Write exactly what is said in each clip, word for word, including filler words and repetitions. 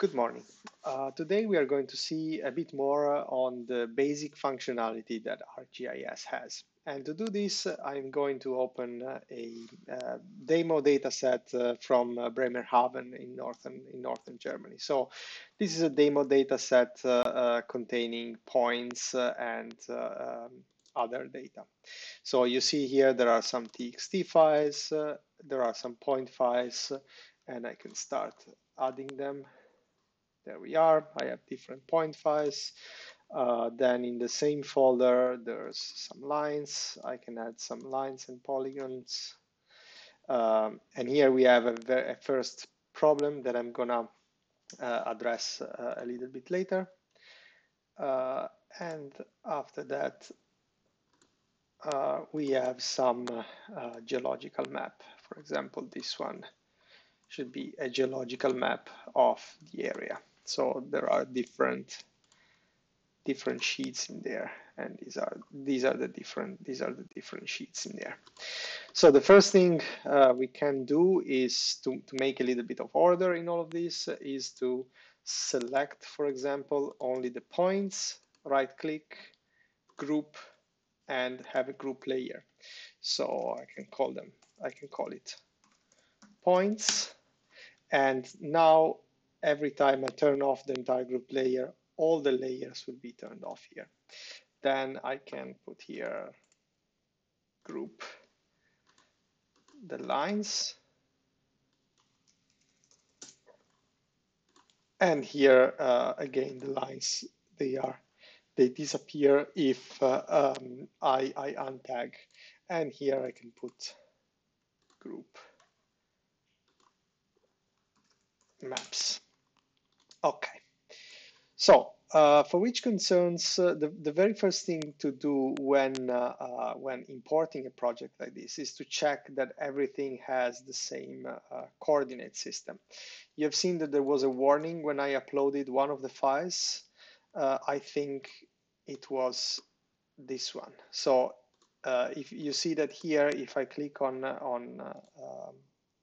Good morning. Uh, today we are going to see a bit more uh, on the basic functionality that ArcGIS has. And to do this, uh, I'm going to open uh, a uh, demo data set uh, from uh, Bremerhaven in northern, in northern Germany. So this is a demo data set uh, uh, containing points uh, and uh, um, other data. So you see here there are some T X T files, uh, there are some point files, and I can start adding them. There we are. I have different point files. Uh, then in the same folder, there's some lines. I can add some lines and polygons. Um, and here we have a, a first problem that I'm gonna uh, address uh, a little bit later. Uh, and after that, uh, we have some uh, geological map. For example, this one should be a geological map of the area. So there are different different sheets in there, and these are these are the different these are the different sheets in there. So the first thing uh, we can do is to, to make a little bit of order in all of this is to select, for example, only the points, right click, group, and have a group layer. So I can call them, I can call it points. And now every time I turn off the entire group layer, all the layers will be turned off here. Then I can put here group the lines. And here uh, again, the lines, they are, they disappear if uh, um, I, I untag. And here I can put group maps. Okay. So uh, for which concerns, uh, the, the very first thing to do when, uh, uh, when importing a project like this is to check that everything has the same uh, coordinate system. You have seen that there was a warning when I uploaded one of the files. Uh, I think it was this one. So uh, if you see that here, if I click on, on uh,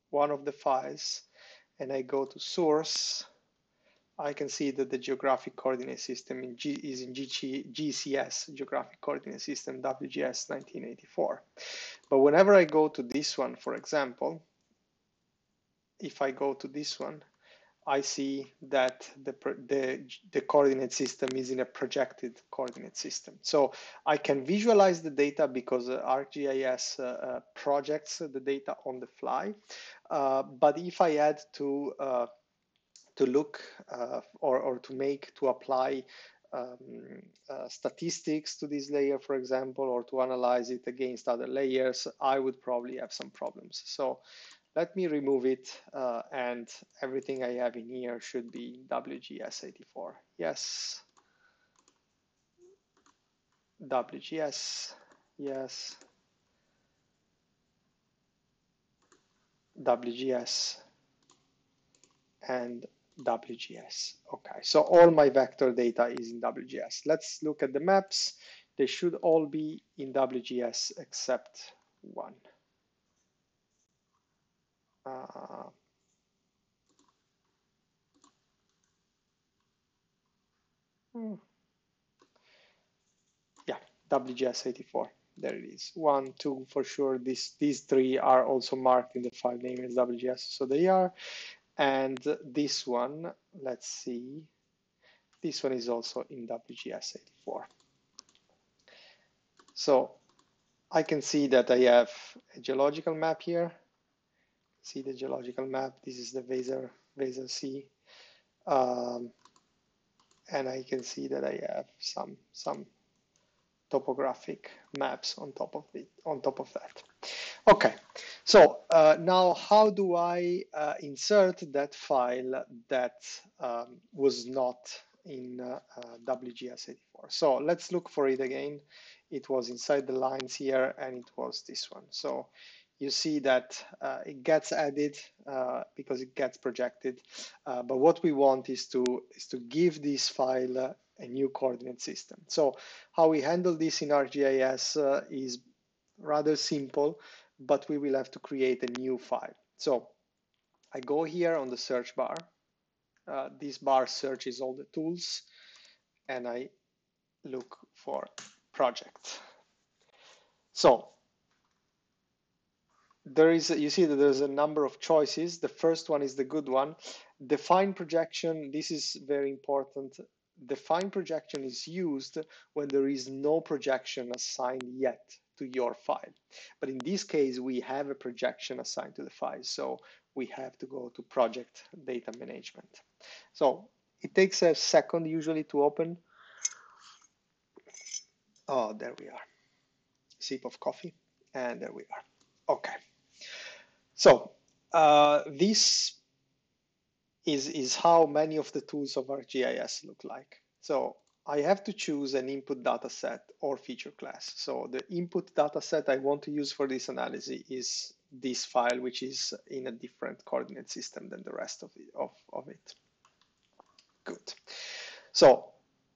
one of the files and I go to source, I can see that the geographic coordinate system in G is in G C S, geographic coordinate system, W G S nineteen eighty-four. But whenever I go to this one, for example, if I go to this one, I see that the, the, the coordinate system is in a projected coordinate system. So I can visualize the data because uh, ArcGIS uh, uh, projects the data on the fly. Uh, but if I had to uh, to look uh, or, or to make, to apply um, uh, statistics to this layer, for example, or to analyze it against other layers, I would probably have some problems. So let me remove it, uh, and everything I have in here should be W G S eighty-four. Yes. W G S, yes. W G S and W G S. Okay, so all my vector data is in W G S. Let's look at the maps. They should all be in W G S except one. Uh, hmm. Yeah, W G S eighty-four. There it is. One, two, for sure. These these three are also marked in the file name as W G S, so they are. And this one, let's see, this one is also in W G S eighty-four. So I can see that I have a geological map here. See the geological map. This is the Vaser, Vaser Sea. Um, and I can see that I have some, some topographic maps on top of it, on top of that. Okay, so uh, now how do I uh, insert that file that um, was not in uh, uh, W G S eighty-four? So let's look for it again. It was inside the lines here, and it was this one. So you see that uh, it gets added uh, because it gets projected. Uh, but what we want is to is to give this file uh, a new coordinate system. So how we handle this in ArcGIS uh, is rather simple, but we will have to create a new file. So I go here on the search bar, uh, this bar searches all the tools, and I look for project. So there is, you see that there's a number of choices. The first one is the good one. Define projection. This is very important. Define projection is used when there is no projection assigned yet to your file. But in this case, we have a projection assigned to the file. So we have to go to project data management. So it takes a second usually to open. Oh, there we are. Sip of coffee. And there we are. Okay. So uh, this is, is how many of the tools of ArcGIS look like. So I have to choose an input data set or feature class. So the input data set I want to use for this analysis is this file, which is in a different coordinate system than the rest of it. Of, of it. Good. So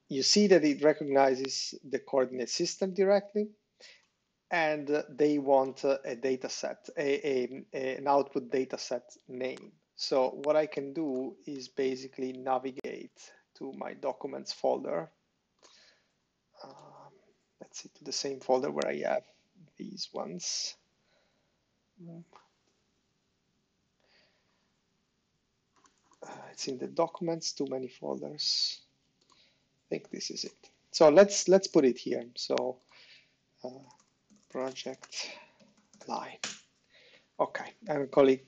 you see that it recognizes the coordinate system directly, and they want a data set, a, a, an output data set name. So what I can do is basically navigate to my documents folder. Um, let's see, to the same folder where I have these ones. Uh, it's in the documents, too many folders. I think this is it. So let's let's put it here. So uh, project line. Okay, I will call it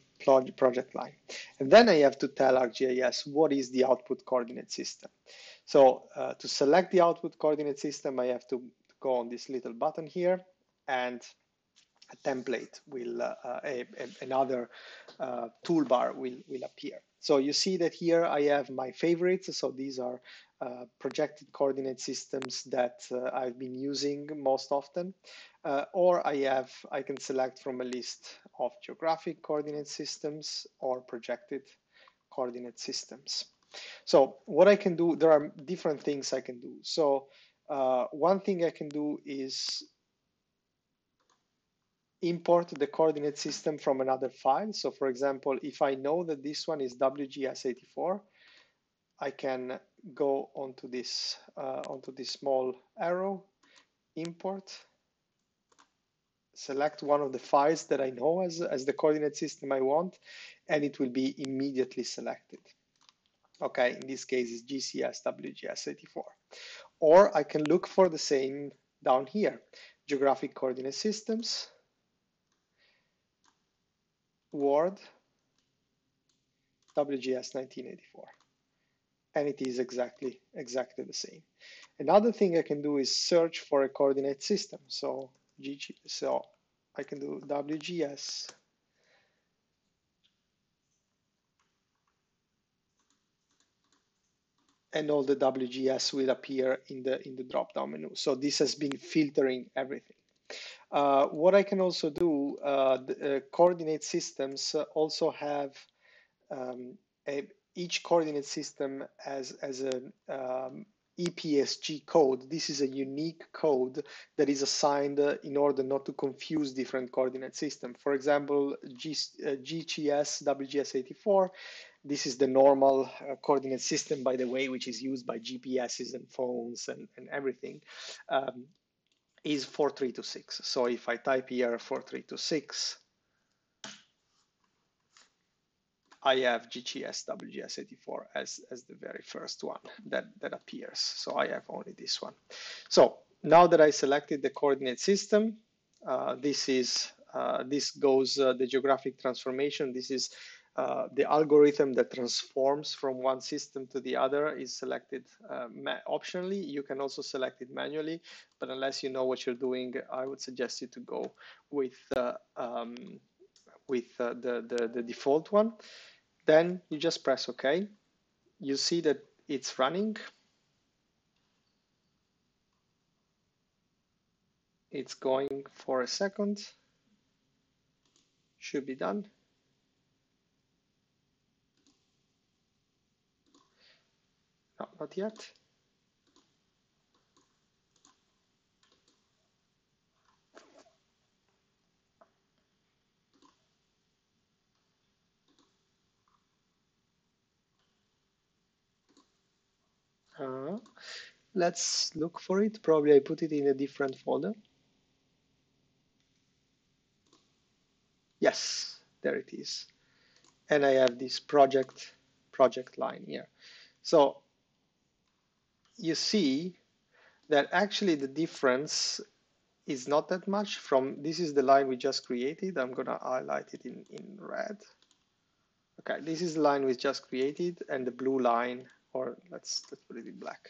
project line. And then I have to tell ArcGIS what is the output coordinate system. So uh, to select the output coordinate system, I have to go on this little button here, and a template will, uh, a, a, another uh, toolbar will, will appear. So you see that here I have my favorites. So these are uh, projected coordinate systems that uh, I've been using most often. Uh, or I have, I can select from a list of geographic coordinate systems or projected coordinate systems. So what I can do, there are different things I can do. So uh, one thing I can do is import the coordinate system from another file. So for example, if I know that this one is W G S eighty-four, I can go onto this, uh, onto this small arrow, import, select one of the files that I know as, as the coordinate system I want, and it will be immediately selected. Okay, in this case it's G C S W G S eighty-four. Or I can look for the same down here, geographic coordinate systems, word W G S nineteen eighty-four, and it is exactly exactly the same. Another thing I can do is search for a coordinate system. So G G, so I can do W G S and all the W G S will appear in the in the drop down menu. So this has been filtering everything. Uh, what I can also do, uh, the, uh, coordinate systems also have um, a, each coordinate system as, as an um, E P S G code. This is a unique code that is assigned uh, in order not to confuse different coordinate systems. For example, G, uh, G C S W G S eighty-four, this is the normal uh, coordinate system, by the way, which is used by G P Ses and phones and, and everything. Um, is four three two six. So if I type here four three two six, I have G C S W G S eighty-four as, as the very first one that, that appears. So I have only this one. So now that I selected the coordinate system, uh, this is, uh, this goes uh, the geographic transformation. This is uh, the algorithm that transforms from one system to the other is selected uh, optionally. You can also select it manually, but unless you know what you're doing, I would suggest you to go with uh, um, with uh, the, the the default one. Then you just press OK. You see that it's running. It's going for a second. Should be done. No, not yet. camera. Let's look for it. Probably I put it in a different folder. Yes, there it is. And I have this project project line here. So you see that actually the difference is not that much from, this is the line we just created. I'm gonna highlight it in, in red. Okay, this is the line we just created, and the blue line, or let's, let's put it in black.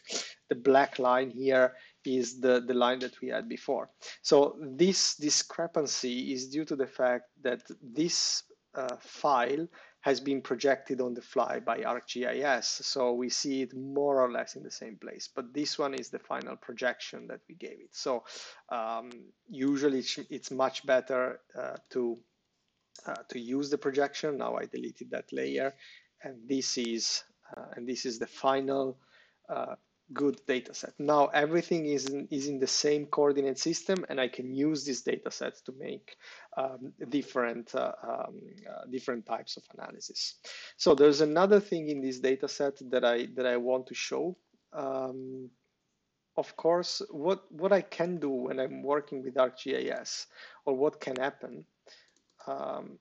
The black line here is the, the line that we had before. So this discrepancy is due to the fact that this uh, file has been projected on the fly by ArcGIS, so we see it more or less in the same place. But this one is the final projection that we gave it. So um, usually it's much better uh, to uh, to use the projection. Now I deleted that layer, and this is uh, and this is the final uh, good data set. Now everything is in, is in the same coordinate system, and I can use this data set to make um, different uh, um, uh, different types of analysis. So there's another thing in this data set that I that I want to show. Um, of course, what what I can do when I'm working with ArcGIS, or what can happen, um,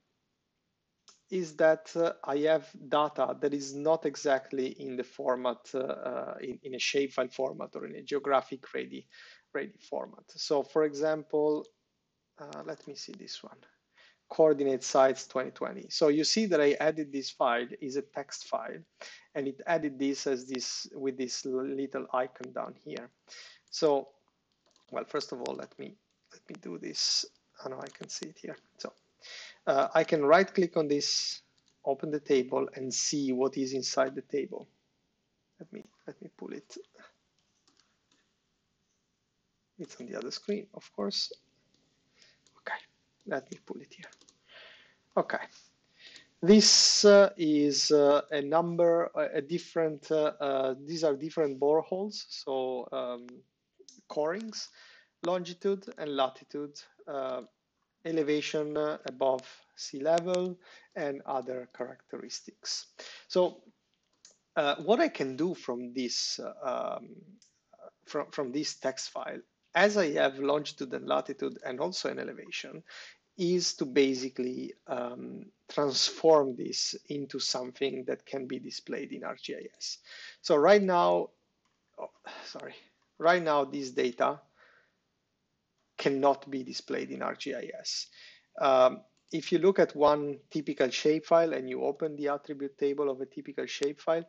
is that uh, I have data that is not exactly in the format, uh, uh, in, in a shapefile format or in a geographic ready, ready format. So for example, uh, let me see this one, coordinate sites twenty twenty. So you see that I added this file, is a text file, and it added this as this with this little icon down here. So, well, first of all, let me, let me do this. I know I can see it here. So. Uh, I can right click on this, open the table, and see what is inside the table. Let me let me pull it. It's on the other screen, of course. Okay, let me pull it here. Okay, this uh, is uh, a number, a different. Uh, uh, these are different boreholes, so um, corings, longitude and latitude. Uh, elevation above sea level, and other characteristics. So uh, what I can do from this, um, from, from this text file, as I have longitude and latitude and also an elevation, is to basically um, transform this into something that can be displayed in ArcGIS. So right now, oh, sorry, right now this data cannot be displayed in ArcGIS. Um, if you look at one typical shapefile and you open the attribute table of a typical shapefile,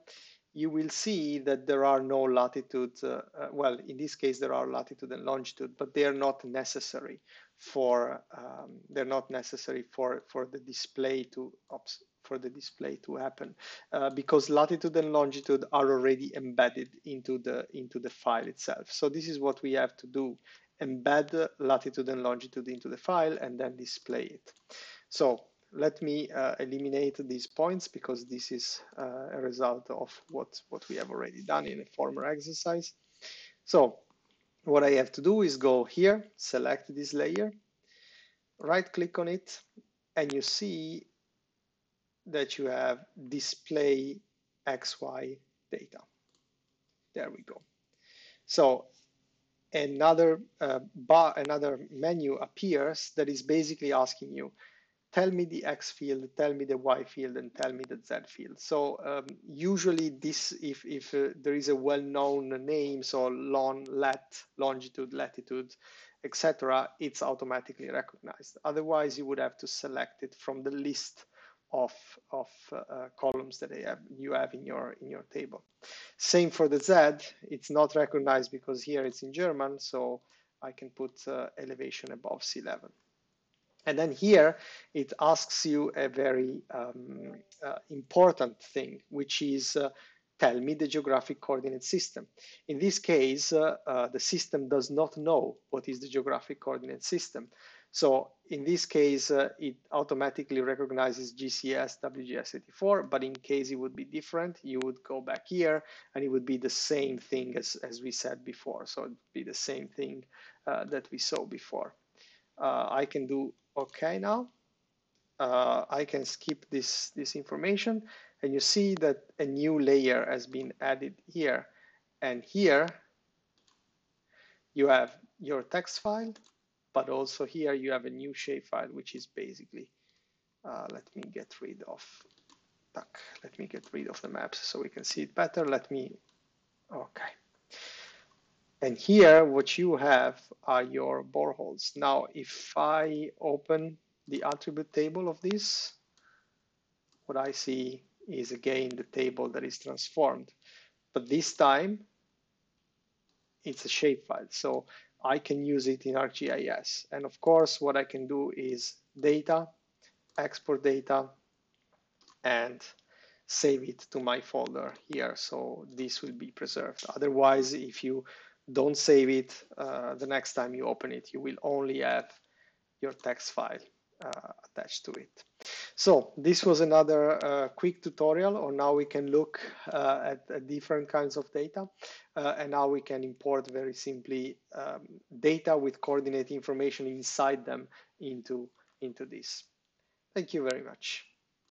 you will see that there are no latitude, uh, uh, well, in this case, there are latitude and longitude, but they are not necessary for, um, they're not necessary for, for the display to, oops, for the display to happen, uh, because latitude and longitude are already embedded into the, into the file itself. So this is what we have to do. Embed latitude and longitude into the file and then display it. So let me uh, eliminate these points, because this is uh, a result of what, what we have already done in a former exercise. So what I have to do is go here, select this layer, right click on it, and you see that you have display X Y data. There we go. So another uh, bar, another menu appears that is basically asking you, tell me the X field, tell me the Y field, and tell me the Z field. So um, usually this, if, if uh, there is a well-known name, so long, lat, longitude, latitude, et cetera, it's automatically recognized. Otherwise, you would have to select it from the list of, of uh, columns that have, you have in your, in your table. Same for the Z, it's not recognized because here it's in German, so I can put uh, elevation above sea level. And then here it asks you a very um, uh, important thing, which is uh, tell me the geographic coordinate system. In this case, uh, uh, the system does not know what is the geographic coordinate system. So in this case, uh, it automatically recognizes G C S W G S eighty-four, but in case it would be different, you would go back here and it would be the same thing as, as we said before. So it would be the same thing uh, that we saw before. Uh, I can do okay now. Uh, I can skip this, this information, and you see that a new layer has been added here. And here you have your text file, but also here you have a new shapefile, which is basically, uh, let me get rid of, tuck, let me get rid of the maps so we can see it better. Let me, okay. And here, what you have are your boreholes. Now, if I open the attribute table of this, what I see is again the table that is transformed, but this time it's a shapefile, so I can use it in ArcGIS. And of course, what I can do is data, export data, and save it to my folder here, so this will be preserved. Otherwise, if you don't save it, uh, the next time you open it, you will only have your text file uh, attached to it. So this was another uh, quick tutorial on how we can look uh, at, at different kinds of data uh, and how we can import very simply um, data with coordinate information inside them into, into this. Thank you very much.